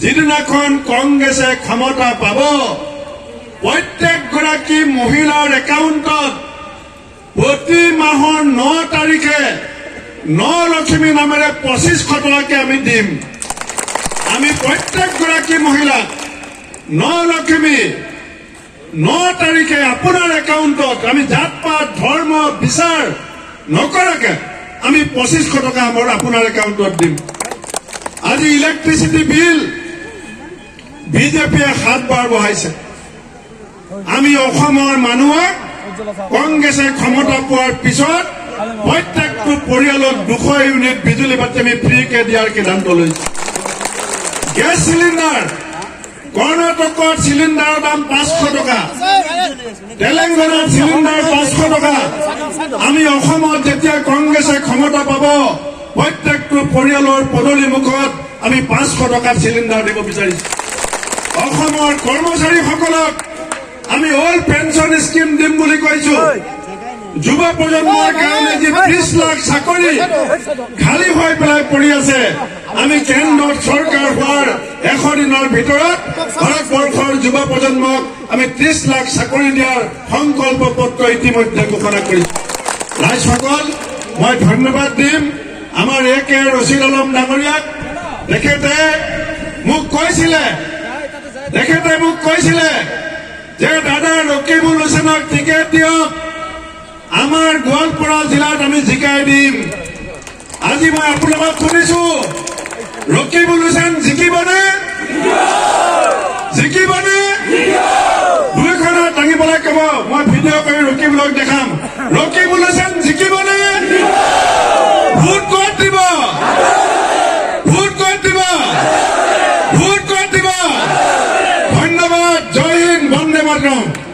যিদিনাখন কংগ্রেসে ক্ষমতা পাব প্রত্যেকগী মহিলার একাউন্টত প্রতি মাহর 9 তারিখে ন লক্ষ্মী নামের 2500 টাকা আমি দিম। আমি প্রত্যেকগী মহিলা 9 লক্ষ্মী 9 তারিখে আপনার একাউন্টত আমি জাত পাত ধর্ম বিচার নকরাকে আমি 2500 টাকা আমার আপনার একাউন্টত দিম। আজি ইলেকট্রিসিটি বিল বিজেপি 7 বার বহাইছে। আমি মানুষ কংগ্রেসে ক্ষমতা পাওয়ার পিছত প্রত্যেকটা পরিয়ালক 200 ইউনিট বিজুলি বাতি আমি ফ্রিকে দিয়ার সিদ্ধান্ত লৈছো। গ্যাস সিলিন্ডার কর্ণাটকর সিলিন্ডারের দাম 500 টাকা, তেলেঙ্গানার সিলিন্ডার 500 টাকা। আমি যেতিয়া কংগ্রেসে ক্ষমতা পাব প্রত্যেকটা পরিয়ালর পদলি মুখত আমি 500 টাকার সিলিন্ডার দিব বিচারিছো। কর্মচারী সকলক আমি অল পেনশন স্কিম দিম বুলি কৈছো। যুব প্রজন্মের কারণে যে 30 লাখ চাকরি খালি হয়ে পেলায় পড়ি আছে, আমি কেন্দ্র সরকার হওয়ার 100 দিনের ভিতর ভারতবর্ষর যুব প্রজন্মক আমি 30 লাখ চাকরি দিয়ার সংকল্প পত্র ইতিমধ্যে ঘোষণা করেছি। রাইজ সকল মই ধন্যবাদ দিম। আমার একে রশিদ আলম ডাঙরিয়াক তেখেতে মোক কৈছিলে যে দাদা রকিবুল হুছেইনক টিকেট দিয়ক, আমার গোৱালপাৰা জিলাত আমি জিকাই দিম। আজি মই আপোনাক শুনিছো রকিবুল হুছেইন জিকিবনে দুইখন দাঙি পেলাই কব, মই ভিডিঅ' কৰি রকিবুলক দেখাম, রকিবুল হুছেইন জিকিবনে? ভোট কত দিব। ধন্যবাদ। জয় হিন্দ। বন্দে মাতৰম।